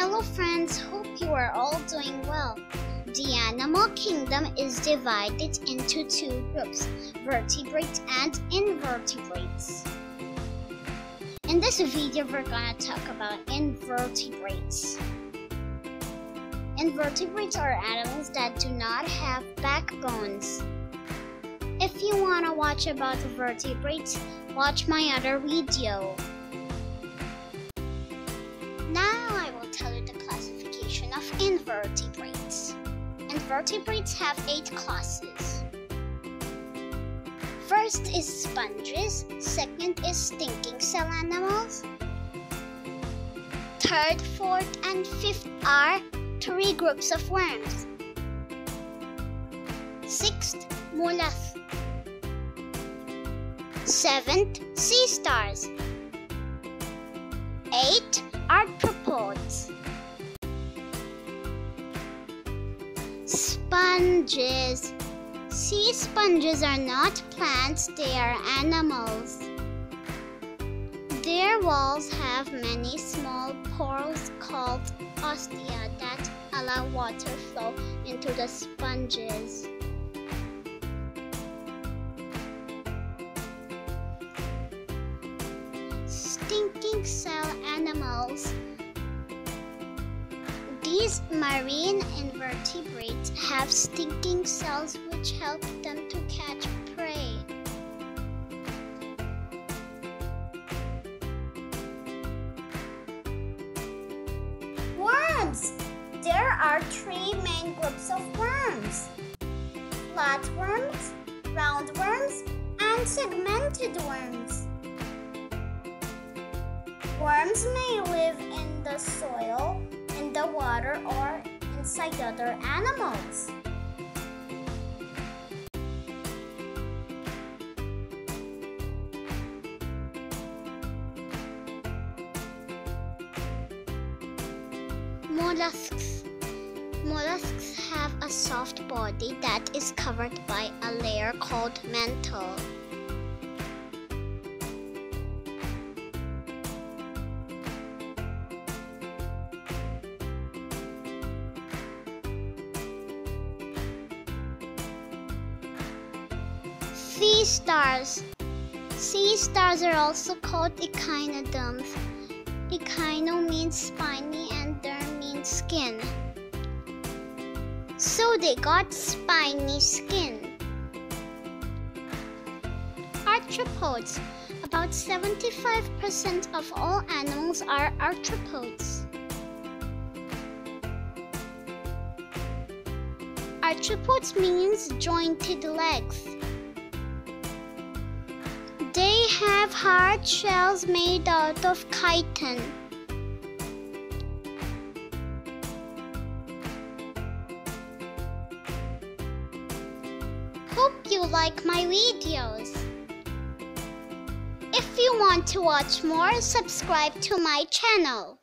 Hello friends, hope you are all doing well. The animal kingdom is divided into two groups, vertebrates and invertebrates. In this video, we're gonna talk about invertebrates. Invertebrates are animals that do not have backbones. If you wanna watch about vertebrates, watch my other video. Of invertebrates. Invertebrates have 8 classes. First is sponges, second is stinking cell animals, third, fourth, and fifth are 3 groups of worms. Sixth, mollusks. Seventh, sea stars. 8, arthropods. Sponges. Sea sponges are not plants, they are animals. Their walls have many small pores called ostia that allow water flow into the sponges. Stinking cell animals. These marine invertebrates have stinking cells which help them to catch prey. Worms! There are 3 main groups of worms: flatworms, roundworms, and segmented worms. Worms may live in the soil, in the water, or inside other animals. Mollusks. Mollusks have a soft body that is covered by a layer called mantle. Sea stars. Sea stars are also called echinoderms. Echino means spiny and derm means skin. So they got spiny skin. Arthropods. About 75% of all animals are arthropods. Arthropods means jointed legs. They have hard shells made out of chitin. Hope you like my videos. If you want to watch more, subscribe to my channel.